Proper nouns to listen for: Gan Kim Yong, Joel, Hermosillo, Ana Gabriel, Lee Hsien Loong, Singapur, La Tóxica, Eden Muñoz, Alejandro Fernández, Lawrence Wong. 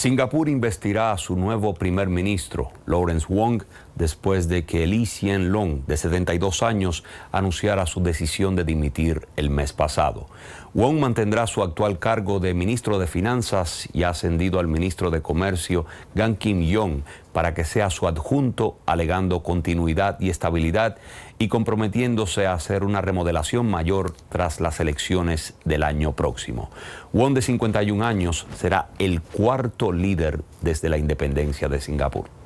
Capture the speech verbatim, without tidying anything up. Singapur investirá a su nuevo primer ministro, Lawrence Wong, después de que Lee Hsien Loong, de setenta y dos años, anunciara su decisión de dimitir el mes pasado. Wong mantendrá su actual cargo de ministro de Finanzas y ha ascendido al ministro de Comercio, Gan Kim Yong, para que sea su adjunto, alegando continuidad y estabilidad y comprometiéndose a hacer una remodelación mayor tras las elecciones del año próximo. Wong, de cincuenta y un años, será el cuarto líder desde la independencia de Singapur.